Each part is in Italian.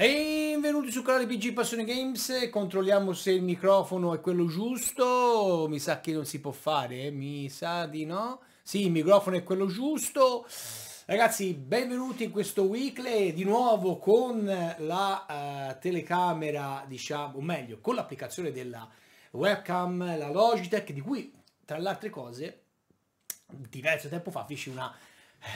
Benvenuti sul canale PG Passione Games, controlliamo se il microfono è quello giusto, mi sa che non si può fare, mi sa di no. Sì, il microfono è quello giusto. Ragazzi, benvenuti in questo weekly, di nuovo con la telecamera, diciamo, o meglio, con l'applicazione della webcam, la Logitech, di cui, tra le altre cose, diverso tempo fa feci una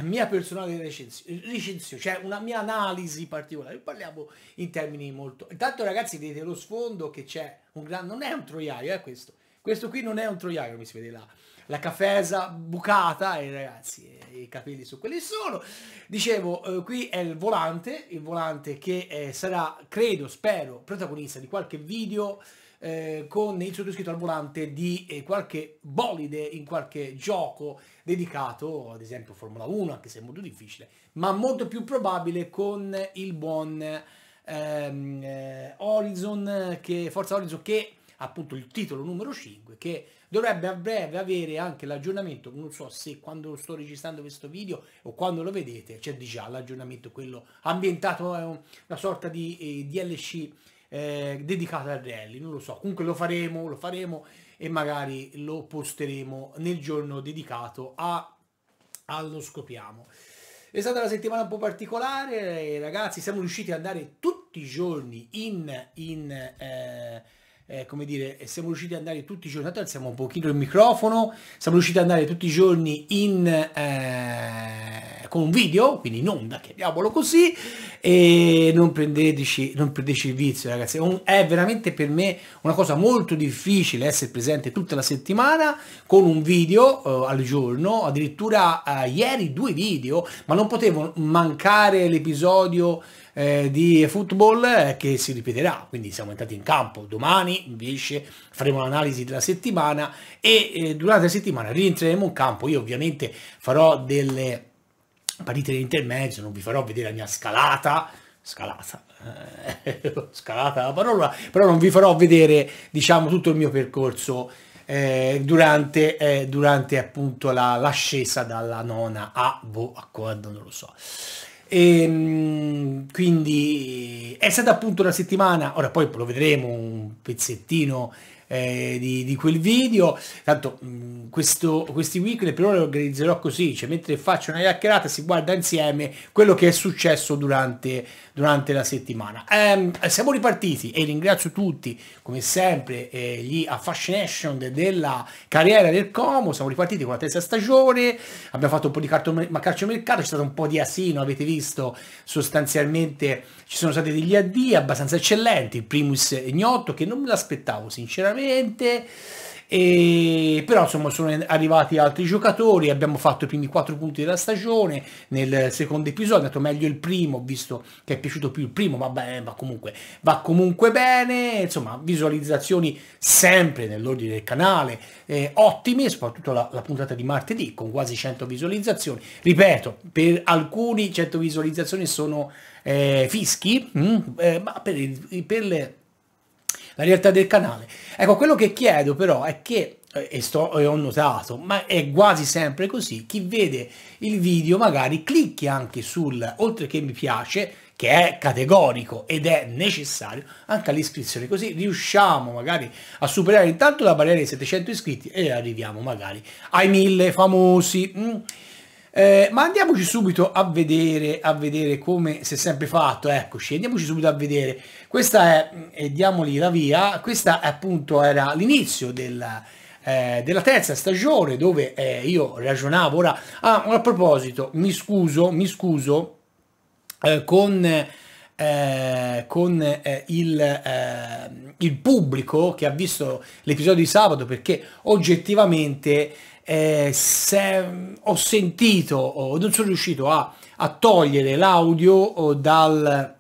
mia personale recensione, cioè una mia analisi particolare. Parliamo in termini molto... Intanto ragazzi vedete lo sfondo che c'è un gran... non è un troiaio, questo qui non è un troiaio, mi si vede la cafesa bucata e ragazzi i capelli su quelli sono. Dicevo, qui è il volante che sarà, credo, spero, protagonista di qualche video con il sottoscritto al volante di qualche bolide in qualche gioco dedicato, ad esempio Formula 1, anche se è molto difficile, ma molto più probabile con il buon Forza Horizon, che appunto il titolo numero 5, che dovrebbe a breve avere anche l'aggiornamento. Non so se quando sto registrando questo video o quando lo vedete c'è già l'aggiornamento, quello ambientato a una sorta di DLC dedicata al rally, non lo so, comunque lo faremo e magari lo posteremo nel giorno dedicato allo scopriamo. È stata una settimana un po' particolare, ragazzi, siamo riusciti ad andare tutti i giorni tanto alziamo un pochino il microfono, siamo riusciti ad andare tutti i giorni con un video, quindi in onda, chiamiamolo così, e non prendeteci il vizio, ragazzi. È veramente per me una cosa molto difficile essere presente tutta la settimana con un video al giorno, addirittura ieri 2 video, ma non potevo mancare l'episodio di eFootball che si ripeterà, quindi siamo entrati in campo. Domani invece faremo l'analisi della settimana e durante la settimana rientreremo in campo. Io ovviamente farò delle partite dell'intermezzo, non vi farò vedere la mia scalata la parola, però non vi farò vedere, diciamo, tutto il mio percorso durante appunto l'ascesa dalla nona a quando, non lo so. E quindi è stata appunto una settimana, ora poi lo vedremo un pezzettino di quel video. Tanto questi weekend per ora lo organizzerò così, cioè mentre faccio una chiacchierata si guarda insieme quello che è successo durante la settimana. Siamo ripartiti e ringrazio tutti come sempre gli affascination della carriera del Como. Siamo ripartiti con la 3ª stagione, abbiamo fatto un po' di calciomercato, c'è stato un po' di asino, avete visto, sostanzialmente ci sono stati degli addii abbastanza eccellenti, il primus Gnonto che non me l'aspettavo sinceramente. E però insomma sono arrivati altri giocatori, abbiamo fatto i primi 4 punti della stagione nel secondo episodio, è andato meglio il primo, ho visto che è piaciuto più il primo, vabbè, va comunque bene, insomma visualizzazioni sempre nell'ordine del canale ottime, soprattutto la puntata di martedì con quasi 100 visualizzazioni, ripeto, per alcuni 100 visualizzazioni sono fischi, ma per le... la realtà del canale. Ecco, quello che chiedo però è che, e ho notato, ma è quasi sempre così, chi vede il video magari clicchi anche sul oltre che mi piace, che è categorico ed è necessario, anche all'iscrizione, così riusciamo magari a superare intanto la barriera dei 700 iscritti e arriviamo magari ai 1000 famosi. Ma andiamoci subito a vedere come si è sempre fatto. Eccoci, andiamoci subito a vedere. Questa è, diamogli la via, questa appunto era l'inizio della 3ª stagione dove io ragionavo. Ora, a proposito, mi scuso con il pubblico che ha visto l'episodio di sabato, perché oggettivamente ho sentito, non sono riuscito a togliere l'audio dal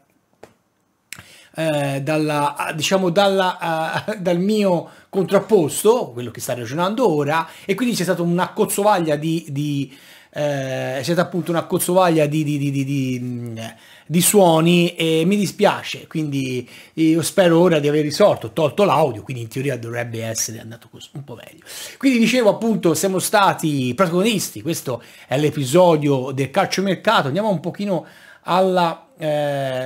mio contrapposto, quello che sta ragionando ora, e quindi c'è stata una cozzovaglia di suoni e mi dispiace, quindi io spero ora di aver risolto, ho tolto l'audio, quindi in teoria dovrebbe essere andato così, un po' meglio. Quindi dicevo appunto siamo stati protagonisti, questo è l'episodio del calciomercato, andiamo un pochino alla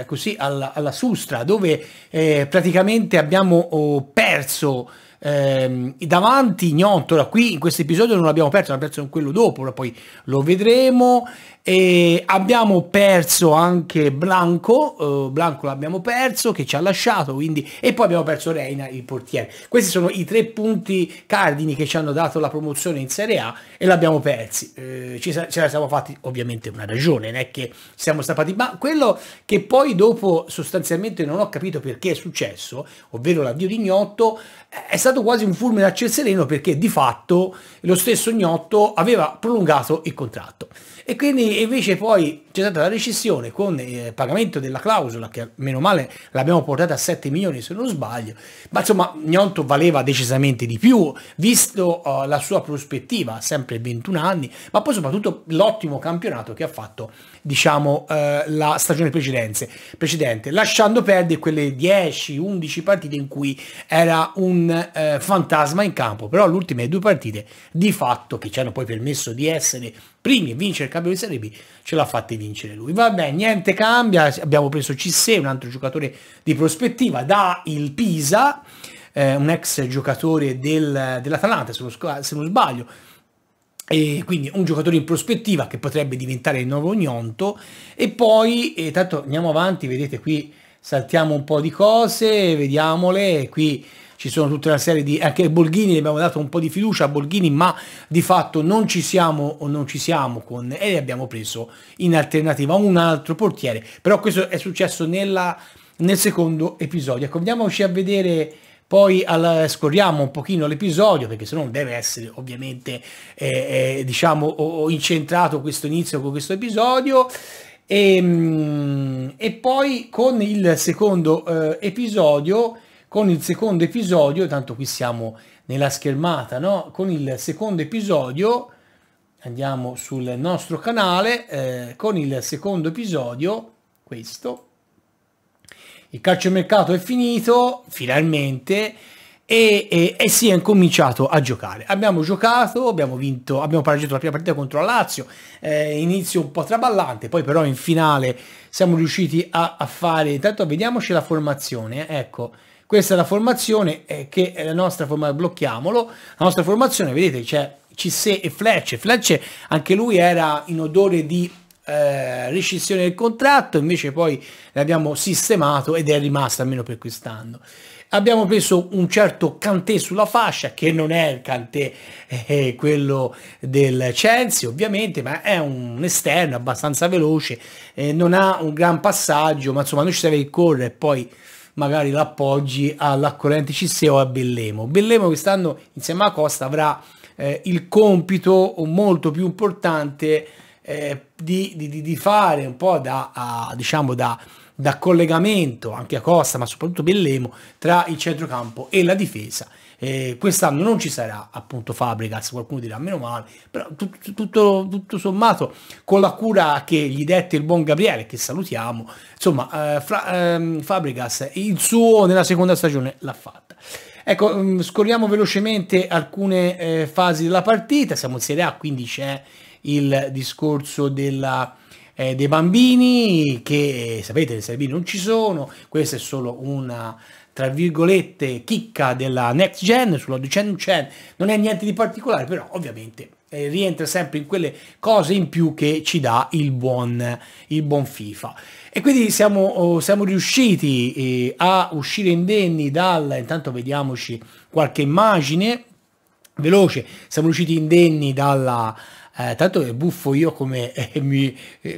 così alla Sustra, dove praticamente abbiamo perso davanti Gnonto. Qui in questo episodio non l'abbiamo perso, l'abbiamo perso in quello dopo, poi lo vedremo. E abbiamo perso anche Blanco, l'abbiamo perso, che ci ha lasciato, quindi, e poi abbiamo perso Reina, il portiere. Questi sono i tre punti cardini che ci hanno dato la promozione in Serie A e l'abbiamo persi. Ce la siamo fatti ovviamente una ragione, non è che siamo stati, ma quello che poi dopo sostanzialmente non ho capito perché è successo, ovvero l'avvio di Gnonto, è stato quasi un fulmine a ciel sereno, perché di fatto lo stesso Gnonto aveva prolungato il contratto. E quindi invece poi c'è stata la rescissione con il pagamento della clausola, che meno male l'abbiamo portata a 7 milioni se non sbaglio, ma insomma Gnonto valeva decisamente di più, visto la sua prospettiva, sempre 21 anni, ma poi soprattutto l'ottimo campionato che ha fatto, diciamo, la stagione precedente, lasciando perdere quelle 10-11 partite in cui era un fantasma in campo. Però le ultime due partite di fatto che ci hanno poi permesso di essere primi e vincere il campionato di Serie B, ce l'ha fatta vincere lui. Vabbè, niente cambia, abbiamo preso Cissé, un altro giocatore di prospettiva da il Pisa, un ex giocatore dell'Atalanta se non sbaglio, e quindi un giocatore in prospettiva che potrebbe diventare il nuovo Gnonto. E poi tanto andiamo avanti, vedete qui saltiamo un po' di cose, vediamole qui. Ci sono tutta una serie di... anche Bolghini, gli abbiamo dato un po' di fiducia a Bolghini, ma di fatto non ci siamo o non ci siamo con... e abbiamo preso in alternativa un altro portiere. Però questo è successo nel secondo episodio. Ecco, andiamoci a vedere... Poi scorriamo un pochino l'episodio, perché se no deve essere ovviamente, diciamo, incentrato questo inizio con questo episodio. E poi con il secondo episodio... tanto qui siamo nella schermata, no? Con il secondo episodio andiamo sul nostro canale, con il secondo episodio, questo, il calciomercato è finito finalmente e si è incominciato a giocare. Abbiamo giocato, abbiamo vinto, abbiamo pareggiato la prima partita contro la Lazio, inizio un po' traballante, poi però in finale siamo riusciti a fare. Intanto vediamoci la formazione, ecco. Questa è la formazione, che è la nostra formazione, blocchiamolo, la nostra formazione, vedete c'è Cissé e Fletcher, anche lui era in odore di rescissione del contratto, invece poi l'abbiamo sistemato ed è rimasto almeno per quest'anno. Abbiamo preso un certo Cantè sulla fascia, che non è il Cantè quello del Chelsea ovviamente, ma è un esterno abbastanza veloce, non ha un gran passaggio, ma insomma noi ci serve il correre e poi magari l'appoggi all'accorrente Cissé o a Bellemo. Bellemo quest'anno insieme a Costa avrà il compito molto più importante di fare un po' diciamo da collegamento anche a Costa, ma soprattutto Bellemo, tra il centrocampo e la difesa. Quest'anno non ci sarà appunto Fabregas, qualcuno dirà meno male, però tutto sommato con la cura che gli dette il buon Gabriele, che salutiamo, insomma Fabregas il suo nella seconda stagione l'ha fatta. Ecco, scorriamo velocemente alcune fasi della partita. Siamo in Serie A, quindi c'è il discorso dei bambini, che sapete le Serie B non ci sono, questa è solo una tra virgolette chicca della next gen sulla 200, non è niente di particolare, però ovviamente rientra sempre in quelle cose in più che ci dà il buon FIFA. E quindi siamo riusciti a uscire indenni intanto vediamoci qualche immagine veloce, siamo riusciti indenni dalla... tanto è buffo io come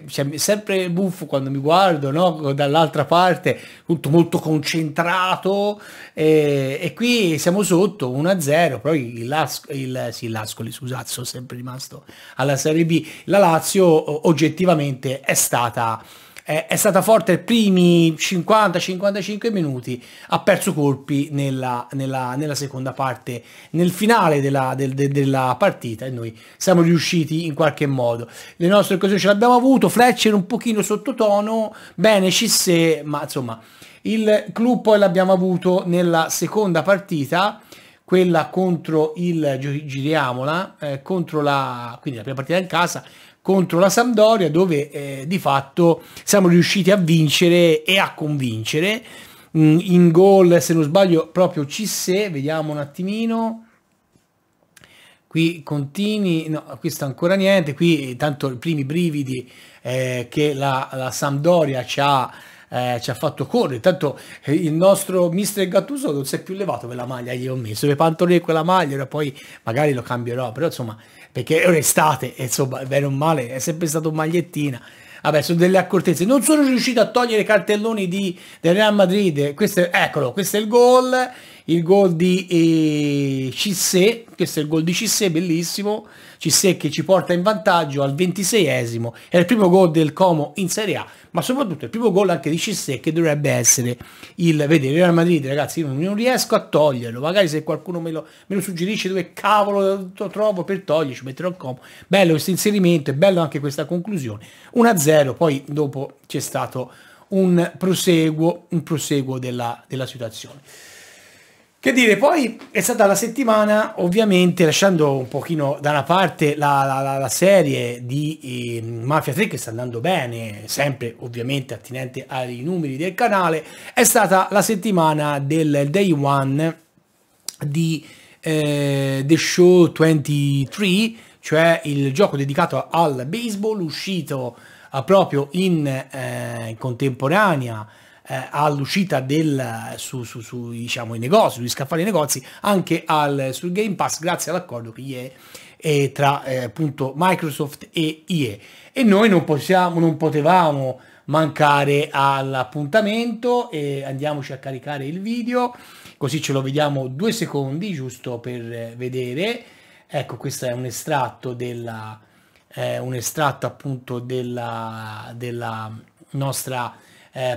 cioè, sempre buffo quando mi guardo, no? Dall'altra parte tutto molto concentrato, e qui siamo sotto 1-0, poi l'Ascoli, scusate, sono sempre rimasto alla Serie B. La Lazio oggettivamente è stata forte ai primi 50-55 minuti, ha perso colpi nella seconda parte, nel finale della partita, e noi siamo riusciti in qualche modo. Le nostre occasioni ce l'abbiamo avuto, Fletcher un pochino sottotono, bene Cissé, ma insomma il club poi l'abbiamo avuto nella seconda partita, quella contro il, giriamola, contro la, quindi la prima partita in casa, contro la Sampdoria, dove di fatto siamo riusciti a vincere e a convincere. In gol, se non sbaglio, proprio Cissé, vediamo un attimino. Qui continui, no, qui sta ancora niente, qui tanto i primi brividi che la Sampdoria ci ha fatto correre, tanto il nostro mister Gattuso non si è più levato per la maglia, gli ho messo le pantoline con la maglia, poi magari lo cambierò, però insomma, perché è estate, insomma, bene o male, è sempre stato un magliettina. Vabbè, sono delle accortezze, non sono riuscito a togliere i cartelloni del Real Madrid. Questo, eccolo, questo è il gol di Cissé, questo è il gol di Cissé, bellissimo, Cissé che ci porta in vantaggio al 26esimo, è il primo gol del Como in Serie A, ma soprattutto il primo gol anche di Cissé, che dovrebbe essere il, vedete, Real Madrid, ragazzi, io non riesco a toglierlo, magari se qualcuno me lo suggerisce dove cavolo lo trovo per toglierci, metterò il Como. Bello questo inserimento, è bello anche questa conclusione, 1-0, poi dopo c'è stato un proseguo della situazione. Che dire, poi è stata la settimana, ovviamente, lasciando un pochino da una parte la serie di Mafia 3, che sta andando bene, sempre ovviamente attinente ai numeri del canale, è stata la settimana del Day One di The Show 23, cioè il gioco dedicato al baseball, uscito proprio in contemporanea all'uscita su diciamo, i negozi, sugli scaffali dei negozi, anche sul Game Pass, grazie all'accordo che è tra appunto Microsoft e EA. E noi non potevamo mancare all'appuntamento, e andiamoci a caricare il video, così ce lo vediamo 2 secondi, giusto per vedere. Ecco, questo è un estratto appunto della nostra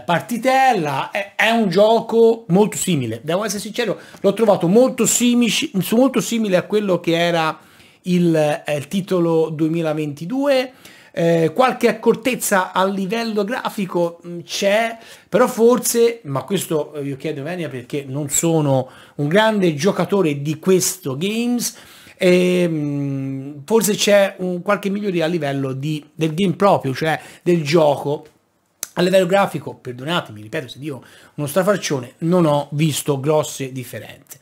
partitella. È un gioco molto simile, devo essere sincero, l'ho trovato molto simile a quello che era il titolo 2022, qualche accortezza a livello grafico c'è, però forse, ma questo io chiedo venia perché non sono un grande giocatore di questo games, forse c'è qualche miglioria a livello del game proprio, cioè del gioco. A livello grafico, perdonatemi, ripeto, se dico uno strafalcione, non ho visto grosse differenze.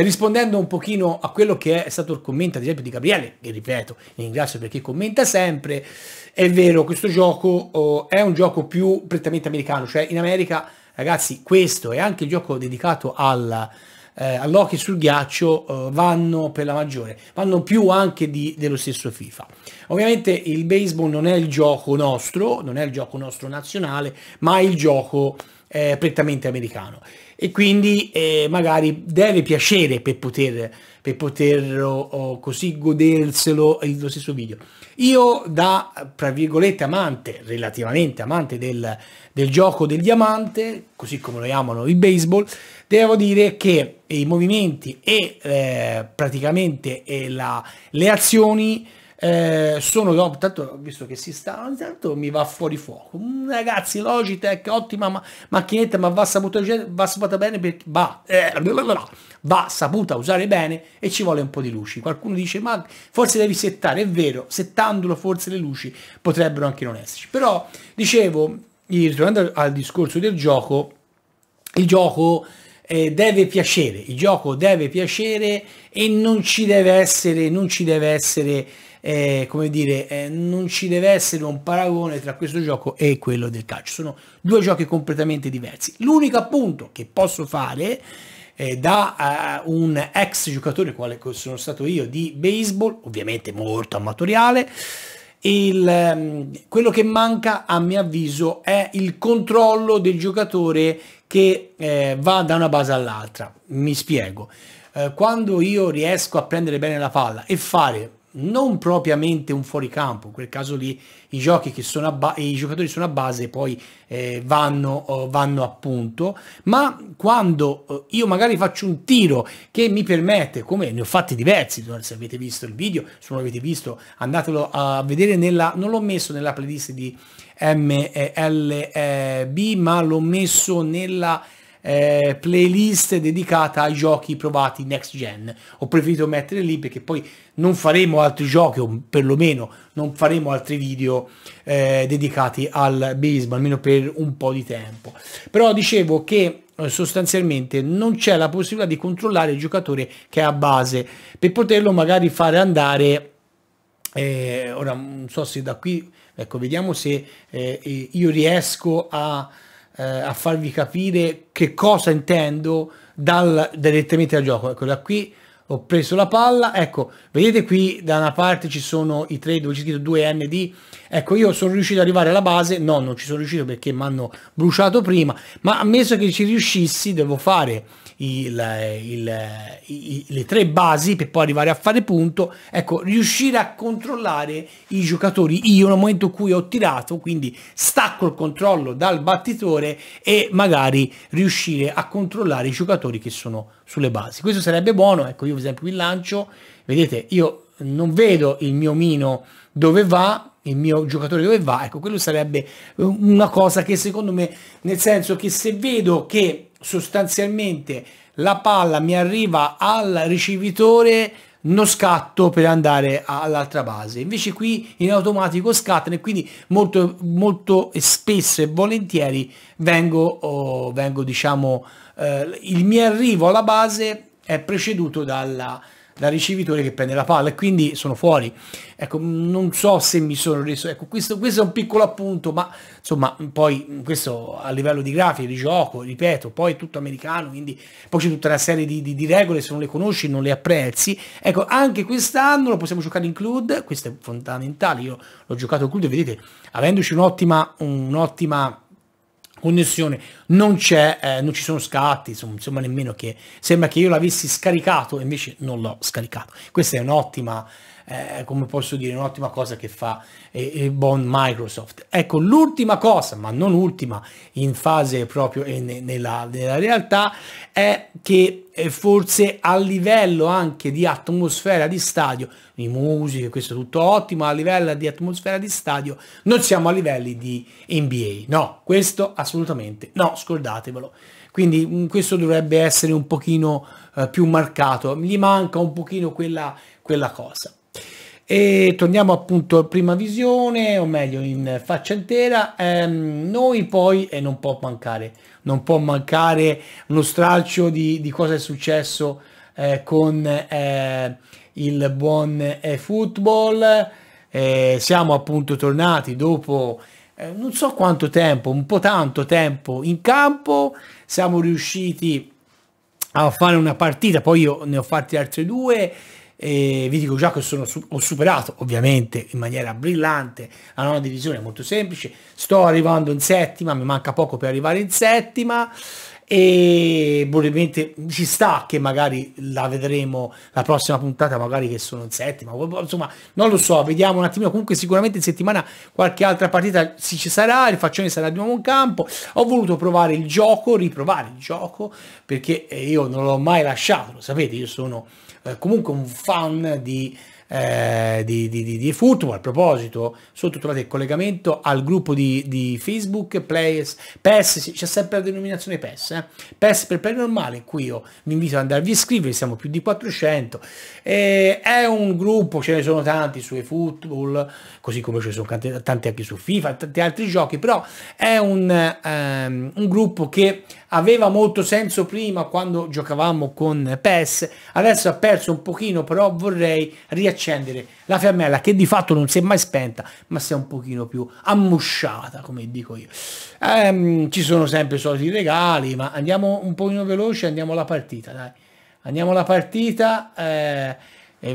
Rispondendo un pochino a quello che è stato il commento, ad esempio, di Gabriele, che ripeto, ringrazio perché commenta sempre, è vero, questo gioco è un gioco più prettamente americano, cioè in America, ragazzi, questo è anche il gioco dedicato all'hockey sul ghiaccio, vanno per la maggiore, vanno più anche dello stesso FIFA. Ovviamente il baseball non è il gioco nostro, non è il gioco nostro nazionale, ma è il gioco prettamente americano, e quindi magari deve piacere per poter così goderselo lo stesso video. Io, da tra virgolette amante, relativamente amante del gioco del diamante, così come lo chiamano il baseball, devo dire che i movimenti e praticamente le azioni sono dopo, tanto visto che si sta, intanto mi va fuori fuoco, ragazzi, Logitech, ottima macchinetta, ma va saputa usare bene, e ci vuole un po' di luci. Qualcuno dice ma forse devi settare, è vero, settandolo forse le luci potrebbero anche non esserci, però dicevo, ritornando al discorso del gioco, il gioco deve piacere, il gioco deve piacere, e non ci deve essere come dire, non ci deve essere un paragone tra questo gioco e quello del calcio, sono due giochi completamente diversi. L'unico appunto che posso fare da un ex giocatore quale sono stato io di baseball, ovviamente molto amatoriale, quello che manca a mio avviso è il controllo del giocatore che va da una base all'altra. Mi spiego, quando io riesco a prendere bene la palla e fare non propriamente un fuoricampo, in quel caso lì i giocatori sono a base, poi vanno a punto, ma quando io magari faccio un tiro che mi permette, come ne ho fatti diversi, se avete visto il video, se non l'avete visto andatelo a vedere, non l'ho messo nella playlist di MLB, ma l'ho messo nella playlist dedicata ai giochi provati next gen. Ho preferito mettere lì perché poi non faremo altri giochi, o perlomeno non faremo altri video dedicati al baseball, almeno per un po' di tempo. Però dicevo che sostanzialmente non c'è la possibilità di controllare il giocatore che è a base, per poterlo magari fare andare, ora non so se da qui, ecco, vediamo se io riesco a farvi capire che cosa intendo direttamente dal gioco. Ecco, da qui ho preso la palla, ecco, vedete qui da una parte ci sono i tre dove c'è scritto 2ND, ecco io sono riuscito ad arrivare alla base, no, non ci sono riuscito perché mi hanno bruciato prima, ma ammesso che ci riuscissi devo fare le tre basi per poi arrivare a fare punto. Ecco, riuscire a controllare i giocatori io nel momento in cui ho tirato, quindi stacco il controllo dal battitore e magari riuscire a controllare i giocatori che sono sulle basi, questo sarebbe buono. Ecco, io per esempio il lancio, vedete, io non vedo il mio omino dove va, il mio giocatore dove va, ecco, quello sarebbe una cosa che secondo me, nel senso che se vedo che sostanzialmente la palla mi arriva al ricevitore, non scatto per andare all'altra base, invece qui in automatico scattano, e quindi molto spesso e volentieri il mio arrivo alla base è preceduto dal ricevitore che prende la palla, e quindi sono fuori. Ecco, non so se mi sono reso, ecco, questo è un piccolo appunto, ma insomma poi questo a livello di grafica, di gioco, ripeto, poi è tutto americano, quindi poi c'è tutta una serie di regole, se non le conosci non le apprezzi. Ecco, anche quest'anno lo possiamo giocare in Club, questo è fondamentale, io l'ho giocato in Club e vedete, avendoci un'ottima connessione, non ci sono scatti, insomma nemmeno che sembra che io l'avessi scaricato, invece non l'ho scaricato. Questa è un'ottima, come posso dire, un'ottima cosa che fa il buon Microsoft. Ecco, l'ultima cosa, ma non ultima in fase proprio nella realtà, è che forse a livello anche di atmosfera di stadio, di musica, questo è tutto ottimo, a livello di atmosfera di stadio non siamo a livelli di NBA, no, questo assolutamente no, scordatevelo. Quindi questo dovrebbe essere un pochino più marcato, gli manca un pochino quella cosa. E torniamo appunto a prima visione, o meglio in faccia intera, noi poi, e non può mancare uno stralcio di cosa è successo con il buon eFootball. Siamo appunto tornati dopo non so quanto tempo, un po' tanto tempo in campo, siamo riusciti a fare una partita, poi io ne ho fatti altre due. E vi dico già che ho superato ovviamente in maniera brillante la 9ª divisione, molto semplice, sto arrivando in 7ª, mi manca poco per arrivare in 7ª, e probabilmente ci sta che magari la vedremo la prossima puntata, magari che sono in 7ª, insomma non lo so, vediamo un attimino. Comunque sicuramente in settimana qualche altra partita ci sarà, il Faccione sarà di nuovo in campo. Ho voluto provare il gioco, riprovare il gioco, perché io non l'ho mai lasciato, lo sapete, io sono comunque un fan di eFootball. A proposito, sotto trovate il collegamento al gruppo di Facebook PES, c'è sempre la denominazione PES, PES per play normale, in cui io vi invito ad andarvi a iscrivervi, siamo più di 400, è un gruppo, ce ne sono tanti su eFootball, così come ce ne sono tanti anche su FIFA e tanti altri giochi, però è un gruppo che aveva molto senso prima quando giocavamo con PES, adesso ha perso un pochino, però vorrei riaccendere la fiammella che di fatto non si è mai spenta, ma si è un pochino più ammusciata, come dico io. Ci sono sempre i soliti regali, ma andiamo un pochino veloce, andiamo alla partita, dai. Andiamo alla partita, e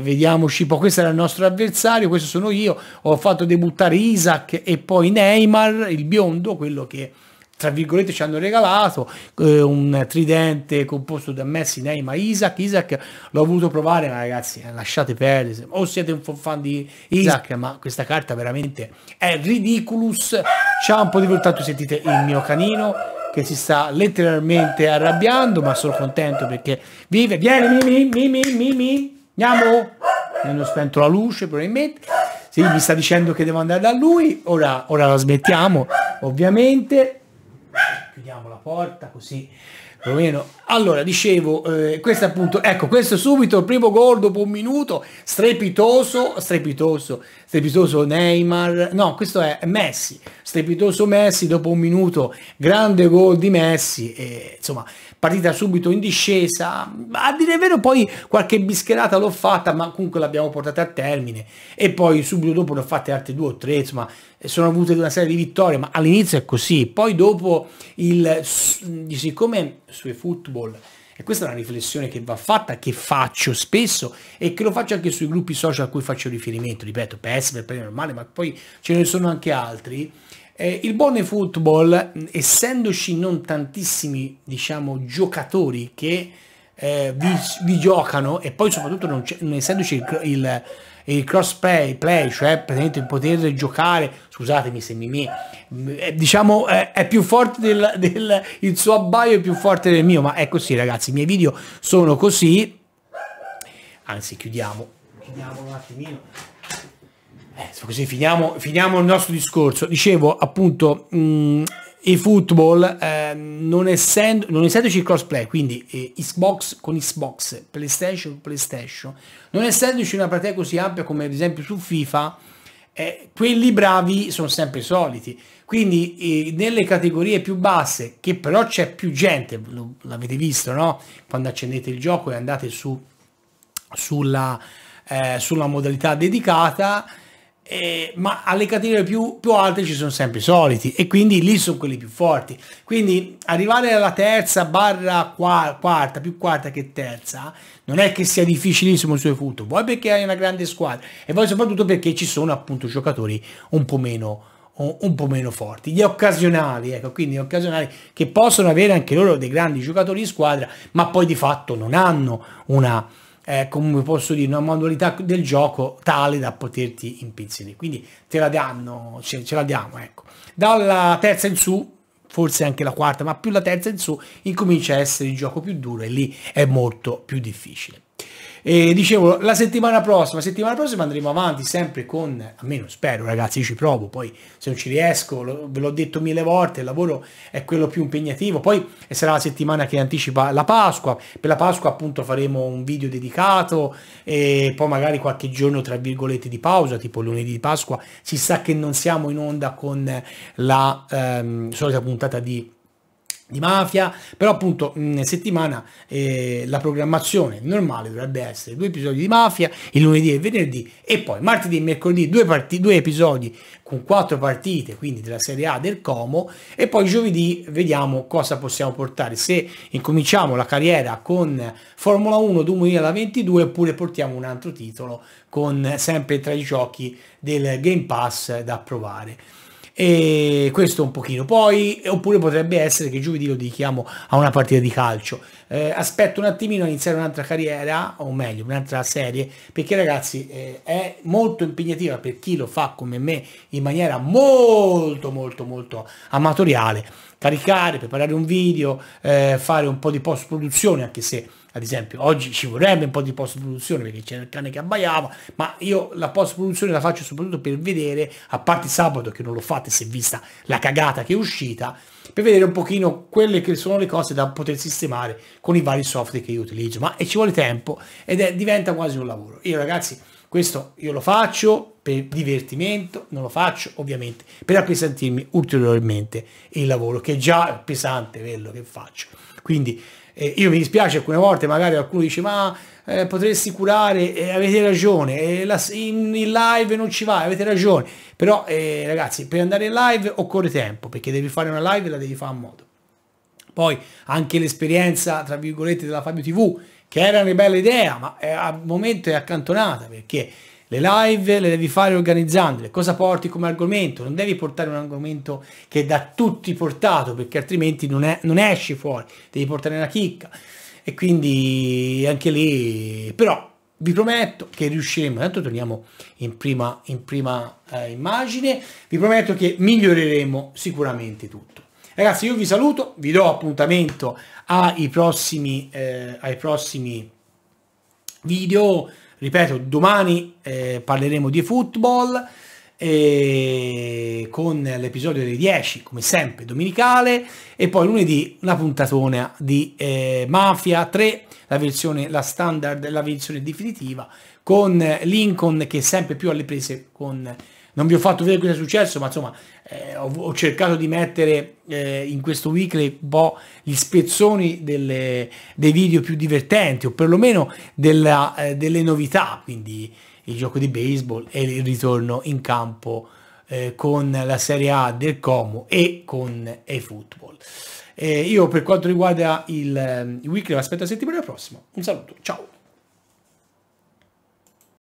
vediamoci. Poi questo era il nostro avversario, questo sono io, ho fatto debuttare Isaac e poi Neymar, il biondo, quello che tra virgolette ci hanno regalato, un tridente composto da Messi, Neymar, Isaac. L'ho voluto provare, ma ragazzi, lasciate perdere, o siete un fan di Isaac, ma questa carta veramente è ridiculous, c'ha un po' di voltato. Sentite il mio canino che si sta letteralmente arrabbiando, ma sono contento perché vive. Vieni, andiamo, mi hanno spento la luce probabilmente. Sì, mi sta dicendo che devo andare da lui, ora la smettiamo ovviamente. chiudiamo la porta così almeno. Allora dicevo, questo appunto, ecco, questo subito il primo gol dopo un minuto, strepitoso Neymar, no questo è Messi, strepitoso Messi dopo un minuto, grande gol di Messi e, insomma, partita subito in discesa. A dire il vero poi qualche bischerata l'ho fatta, ma comunque l'abbiamo portata a termine, e poi subito dopo ne ho fatte altre 2 o 3, insomma sono avute una serie di vittorie, ma all'inizio è così. Poi dopo, siccome su eFootball, e questa è una riflessione che va fatta, che faccio spesso e che lo faccio anche sui gruppi social a cui faccio riferimento, ripeto, PES per prendere normale, ma poi ce ne sono anche altri. Il buon eFootball, essendoci non tantissimi, diciamo, giocatori che vi giocano, e poi soprattutto non essendoci il crossplay, cioè praticamente il poter giocare, scusatemi se diciamo è più forte il suo abbaio è più forte del mio, ma è così ragazzi, i miei video sono così. Anzi chiudiamo un attimino. Così finiamo il nostro discorso. Dicevo appunto, eFootball, non essendoci il crossplay, quindi Xbox con Xbox, PlayStation con PlayStation, non essendoci una platea così ampia come ad esempio su FIFA, quelli bravi sono sempre soliti, quindi nelle categorie più basse, che però c'è più gente, l'avete visto, no? Quando accendete il gioco e andate sulla modalità dedicata, ma alle categorie più alte ci sono sempre i soliti, e quindi lì sono quelli più forti. Quindi arrivare alla terza barra quarta, più quarta che terza, non è che sia difficilissimo il suo futuro, vuoi perché hai una grande squadra e poi soprattutto perché ci sono appunto giocatori un po' meno forti, gli occasionali, ecco, quindi gli occasionali che possono avere anche loro dei grandi giocatori di squadra, ma poi di fatto non hanno come posso dire, una manualità del gioco tale da poterti impizzire, quindi te la danno, ce la diamo, ecco. Dalla terza in su, forse anche la quarta, ma più la terza in su incomincia a essere il gioco più duro, e lì è molto più difficile. E dicevo, la settimana prossima andremo avanti sempre con, almeno spero ragazzi, ci provo, poi se non ci riesco, ve l'ho detto 1000 volte, il lavoro è quello più impegnativo, poi sarà la settimana che anticipa la Pasqua, per la Pasqua appunto faremo un video dedicato e poi magari qualche giorno tra virgolette di pausa, tipo lunedì di Pasqua si sa che non siamo in onda con la solita puntata di Mafia, però appunto settimana la programmazione normale dovrebbe essere 2 episodi di Mafia il lunedì e il venerdì, e poi martedì e mercoledì 2 episodi con 4 partite, quindi della Serie A, del Como, e poi giovedì vediamo cosa possiamo portare, se incominciamo la carriera con Formula 1 2022 oppure portiamo un altro titolo con sempre tra i giochi del Game Pass da provare. E questo un pochino, poi oppure potrebbe essere che giovedì lo dedichiamo a una partita di calcio. Aspetto un attimino a iniziare un'altra carriera, o meglio un'altra serie, perché ragazzi è molto impegnativa per chi lo fa come me in maniera molto amatoriale, caricare, preparare un video, fare un po' di post produzione, anche se ad esempio oggi ci vorrebbe un po' di post produzione perché c'era il cane che abbaiava, ma io la post produzione la faccio soprattutto per vedere, a parte sabato che non l'ho fatta, si è vista la cagata che è uscita, per vedere un pochino quelle che sono le cose da poter sistemare con i vari software che io utilizzo, ma ci vuole tempo ed diventa quasi un lavoro. Io ragazzi questo io lo faccio per divertimento, non lo faccio ovviamente per appesantirmi ulteriormente il lavoro, che è già pesante quello che faccio, quindi io mi dispiace alcune volte, magari qualcuno dice ma potresti curare, avete ragione, in live non ci vai, avete ragione, però ragazzi per andare in live occorre tempo, perché devi fare una live e la devi fare a modo, poi anche l'esperienza tra virgolette della Fabio TV, che era una bella idea ma al momento è accantonata, perché le live le devi fare organizzandole, cosa porti come argomento, non devi portare un argomento che è da tutti portato, perché altrimenti non esci fuori, devi portare una chicca, e quindi anche lì, però vi prometto che riusciremo, intanto torniamo in prima immagine, vi prometto che miglioreremo sicuramente tutto. Ragazzi io vi saluto, vi do appuntamento ai prossimi video. Ripeto, domani parleremo di eFootball, e con l'episodio delle 10 come sempre domenicale, e poi lunedì una puntatona di Mafia 3, la versione, la standard, la versione definitiva, con Lincoln che è sempre più alle prese con... Non vi ho fatto vedere cosa è successo, ma insomma ho cercato di mettere in questo weekly un po' gli spezzoni dei video più divertenti, o perlomeno delle novità, quindi il gioco di baseball e il ritorno in campo con la Serie A del Como e con eFootball. Io per quanto riguarda il weekly aspetto la settimana prossima, un saluto, ciao!